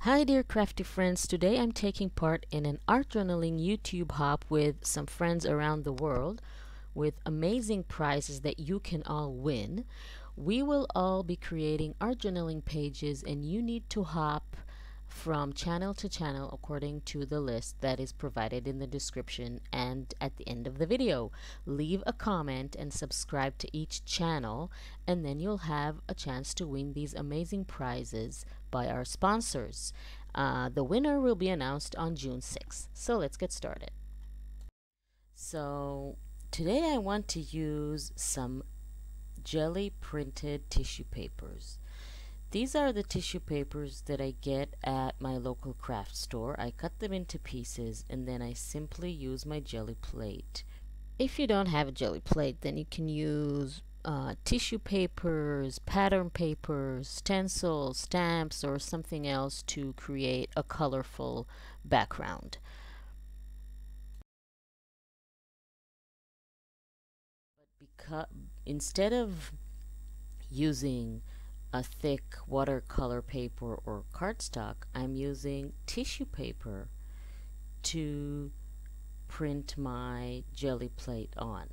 Hi dear crafty friends, today I'm taking part in an art journaling YouTube hop with some friends around the world with amazing prizes that you can all win. We will all be creating art journaling pages and you need to hop from channel to channel according to the list that is provided in the description and at the end of the video. Leave a comment and subscribe to each channel and then you'll have a chance to win these amazing prizes by our sponsors. The winner will be announced on June 6th. So let's get started. So today I want to use some Gelli printed tissue papers. These are the tissue papers that I get at my local craft store. I cut them into pieces and then I simply use my Gelli plate. If you don't have a Gelli plate, then you can use tissue papers, pattern papers, stencils, stamps, or something else to create a colorful background. But instead of using a thick watercolor paper or cardstock, I'm using tissue paper to print my Gelli plate on.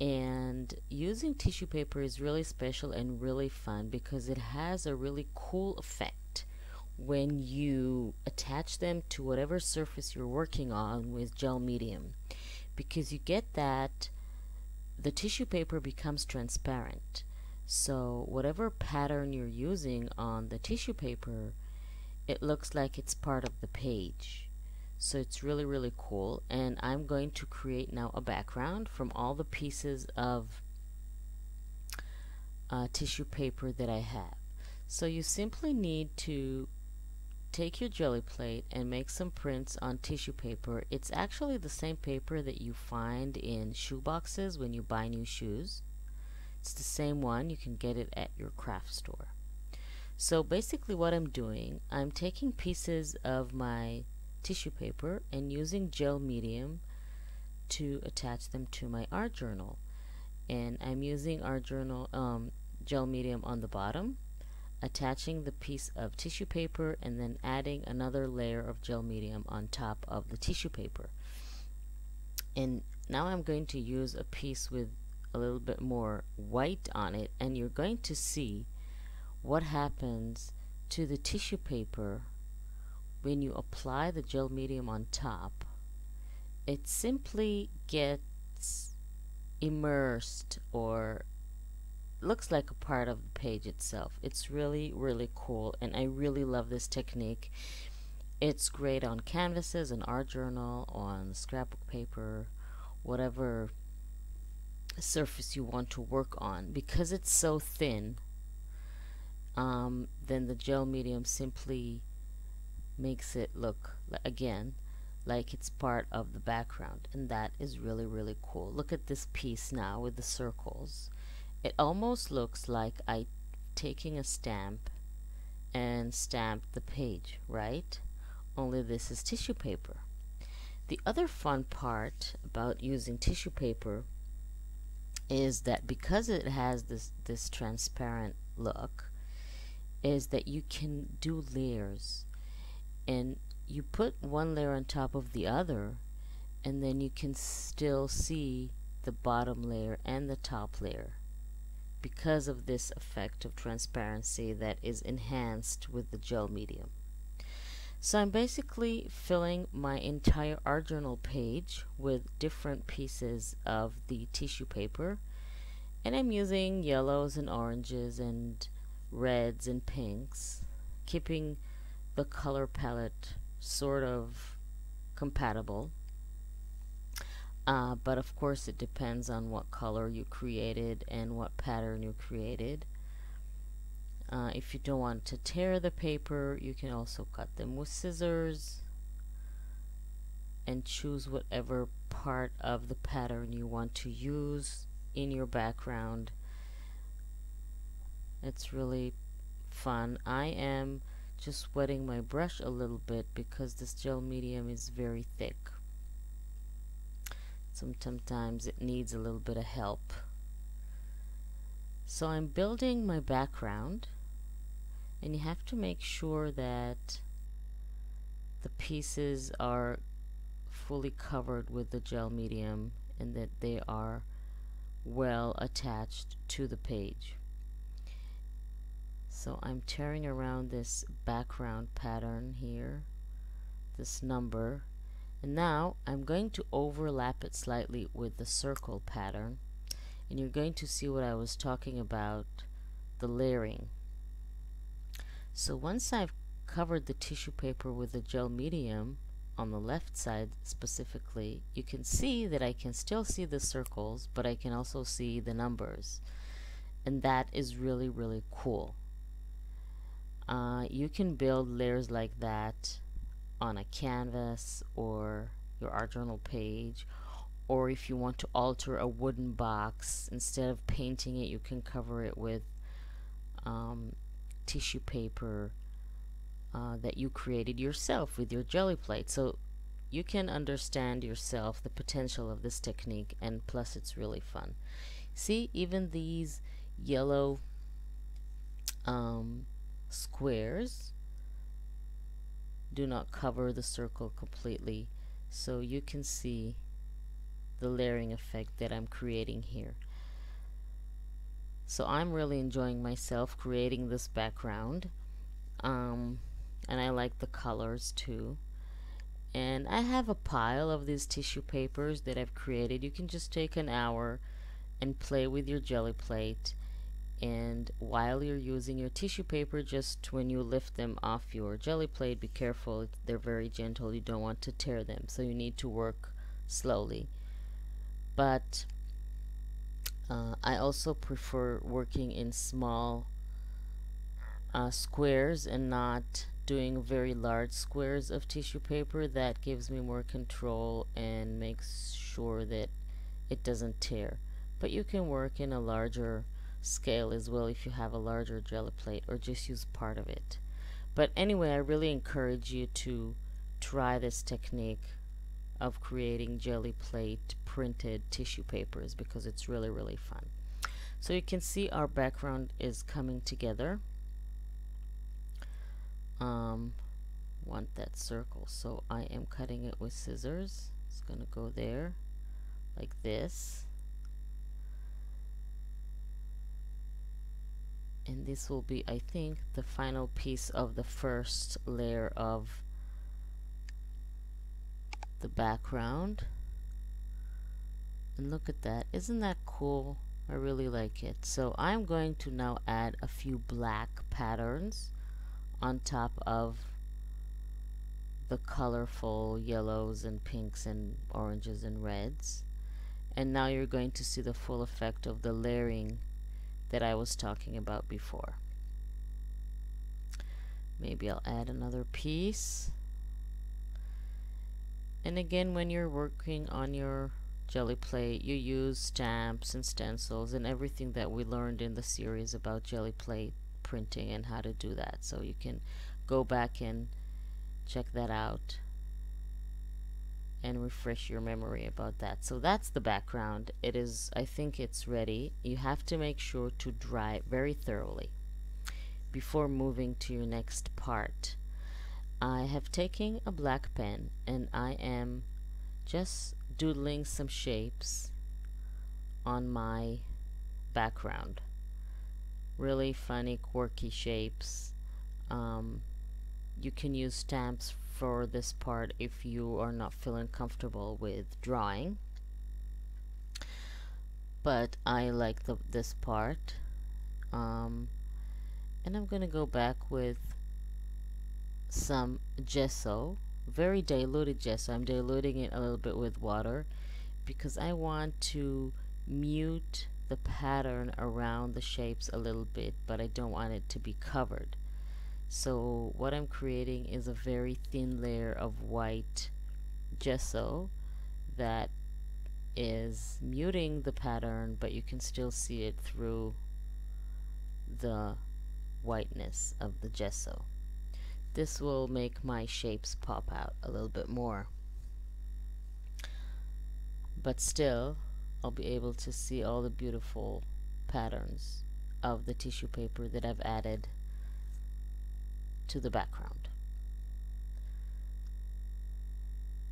And using tissue paper is really special and really fun because it has a really cool effect when you attach them to whatever surface you're working on with gel medium, because you get that the tissue paper becomes transparent. So whatever pattern you're using on the tissue paper, it looks like it's part of the page. So it's really, really cool. And I'm going to create now a background from all the pieces of tissue paper that I have. So you simply need to take your Gelli plate and make some prints on tissue paper. It's actually the same paper that you find in shoe boxes when you buy new shoes. It's the same one, you can get it at your craft store. So basically what I'm doing, I'm taking pieces of my tissue paper and using gel medium to attach them to my art journal. And I'm using art journal gel medium on the bottom, attaching the piece of tissue paper and then adding another layer of gel medium on top of the tissue paper. And now I'm going to use a piece with a little bit more white on it, and you're going to see what happens to the tissue paper when you apply the gel medium on top. It simply gets immersed or looks like a part of the page itself. It's really, really cool, and I really love this technique. It's great on canvases, an art journal, on scrapbook paper, whatever surface you want to work on. Because it's so thin, then the gel medium simply makes it look again like it's part of the background, and that is really, really cool. Look at this piece now with the circles. It almost looks like I taking a stamp and stamped the page, right? Only this is tissue paper. The other fun part about using tissue paper is that because it has this transparent look, is that you can do layers, and you put one layer on top of the other, and then you can still see the bottom layer and the top layer because of this effect of transparency that is enhanced with the gel medium. So I'm basically filling my entire art journal page with different pieces of the tissue paper, and I'm using yellows and oranges and reds and pinks, keeping the color palette sort of compatible, but of course it depends on what color you created and what pattern you created. If you don't want to tear the paper, you can also cut them with scissors and choose whatever part of the pattern you want to use in your background. It's really fun. I am just wetting my brush a little bit because this gel medium is very thick. Sometimes it needs a little bit of help. So I'm building my background, and you have to make sure that the pieces are fully covered with the gel medium and that they are well attached to the page. So I'm tearing around this background pattern here, this number, and now I'm going to overlap it slightly with the circle pattern, and you're going to see what I was talking about, the layering. So once I've covered the tissue paper with the gel medium on the left side specifically, you can see that I can still see the circles, but I can also see the numbers, and that is really, really cool. You can build layers like that on a canvas or your art journal page, or if you want to alter a wooden box, instead of painting it, you can cover it with tissue paper that you created yourself with your Gelli plate. So you can understand yourself the potential of this technique, and plus it's really fun. See, even these yellow squares do not cover the circle completely, so you can see the layering effect that I'm creating here. So I'm really enjoying myself creating this background, and I like the colors too. And I have a pile of these tissue papers that I've created. You can just take an hour and play with your Gelli plate, and while you're using your tissue paper, just when you lift them off your Gelli plate, be careful, they're very gentle, you don't want to tear them, so you need to work slowly. But I also prefer working in small squares and not doing very large squares of tissue paper. That gives me more control and makes sure that it doesn't tear. But you can work in a larger scale as well if you have a larger Gelli plate, or just use part of it. But anyway, I really encourage you to try this technique of creating Gelli plate printed tissue papers, because it's really, really fun. So you can see our background is coming together. Want that circle, so I am cutting it with scissors. It's gonna go there like this, and this will be, I think, the final piece of the first layer of the background. And look at that, isn't that cool? I really like it. So I'm going to now add a few black patterns on top of the colorful yellows and pinks and oranges and reds, and now you're going to see the full effect of the layering that I was talking about before. Maybe I'll add another piece. And again, when you're working on your Gelli plate, you use stamps and stencils and everything that we learned in the series about Gelli plate printing and how to do that, so you can go back and check that out and refresh your memory about that. So that's the background. It is, I think it's ready. You have to make sure to dry it very thoroughly before moving to your next part. I have taken a black pen and I am just doodling some shapes on my background. Really funny, quirky shapes. You can use stamps for this part if you are not feeling comfortable with drawing, but I like this part. And I'm gonna go back with some gesso, very diluted gesso. I'm diluting it a little bit with water because I want to mute the pattern around the shapes a little bit, but I don't want it to be covered. So what I'm creating is a very thin layer of white gesso that is muting the pattern, but you can still see it through the whiteness of the gesso. This will make my shapes pop out a little bit more, but still I'll be able to see all the beautiful patterns of the tissue paper that I've added to the background.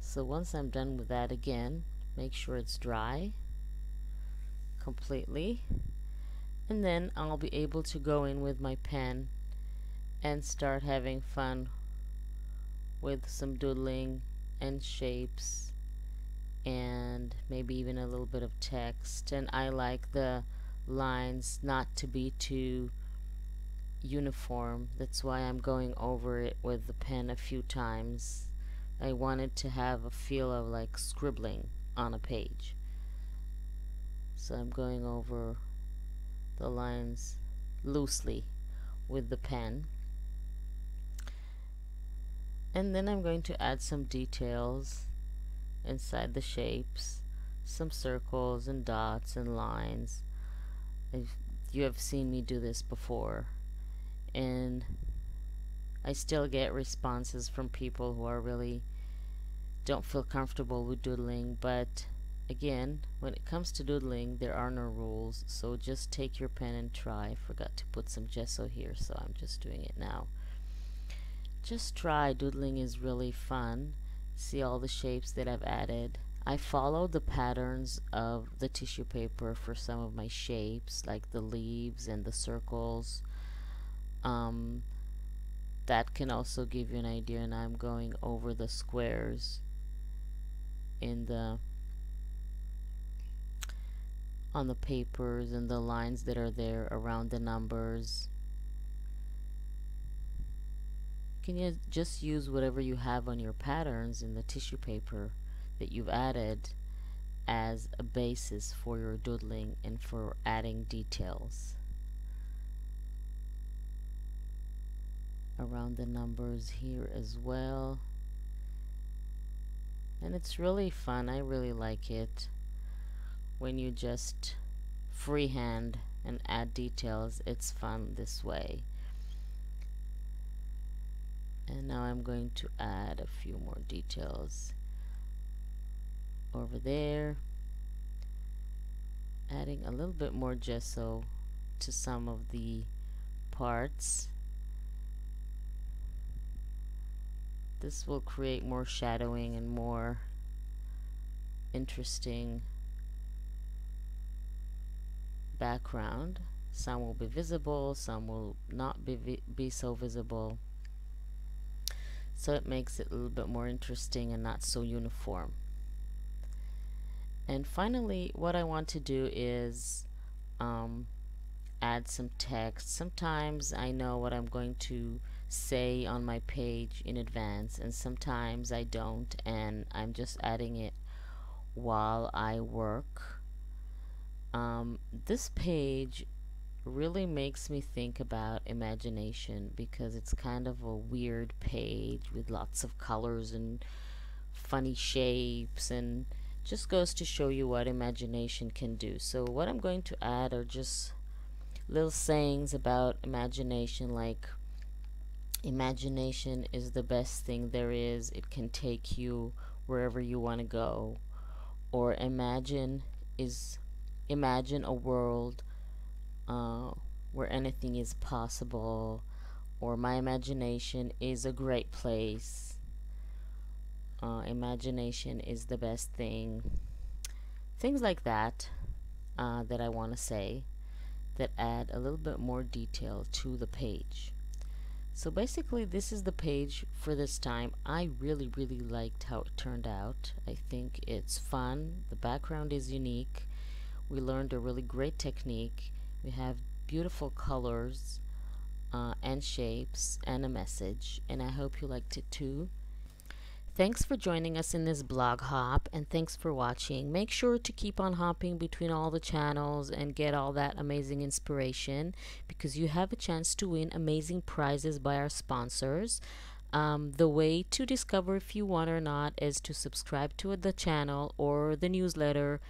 So once I'm done with that, again, make sure it's dry completely, and then I'll be able to go in with my pen and start having fun with some doodling and shapes and maybe even a little bit of text. And I like the lines not to be too uniform. That's why I'm going over it with the pen a few times. I wanted to have a feel of like scribbling on a page. So I'm going over the lines loosely with the pen, and then I'm going to add some details inside the shapes, some circles and dots and lines. You have seen me do this before, and I still get responses from people who are really don't feel comfortable with doodling. But again, when it comes to doodling, there are no rules, so just take your pen and try. I forgot to put some gesso here, so I'm just doing it now. Just try. Doodling is really fun. See all the shapes that I've added. I followed the patterns of the tissue paper for some of my shapes, like the leaves and the circles. That can also give you an idea. And I'm going over the squares in the on the papers and the lines that are there around the numbers. Can you just use whatever you have on your patterns in the tissue paper that you've added as a basis for your doodling and for adding details around the numbers here as well. And it's really fun. I really like it when you just freehand and add details. It's fun this way. And now I'm going to add a few more details over there, adding a little bit more gesso to some of the parts. This will create more shadowing and more interesting background. Some will be visible, some will not be so visible, so it makes it a little bit more interesting and not so uniform. And finally, what I want to do is add some text. Sometimes I know what I'm going to say on my page in advance, and sometimes I don't, and I'm just adding it while I work. This page really makes me think about imagination, because it's kind of a weird page with lots of colors and funny shapes, and just goes to show you what imagination can do. So what I'm going to add are just little sayings about imagination, like imagination is the best thing there is, it can take you wherever you want to go, or imagine a world where anything is possible, or my imagination is a great place. Imagination is the best thing. Things like that that I want to say that add a little bit more detail to the page. So basically, this is the page for this time. I really, really liked how it turned out. I think it's fun. The background is unique. We learned a really great technique. We have beautiful colors and shapes and a message, and I hope you liked it too. Thanks for joining us in this blog hop, and thanks for watching. Make sure to keep on hopping between all the channels and get all that amazing inspiration, because you have a chance to win amazing prizes by our sponsors. The way to discover if you want or not is to subscribe to the channel or the newsletter,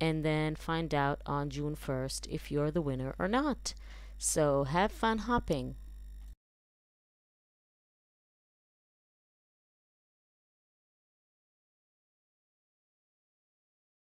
and then find out on June 1st if you're the winner or not. So have fun hopping.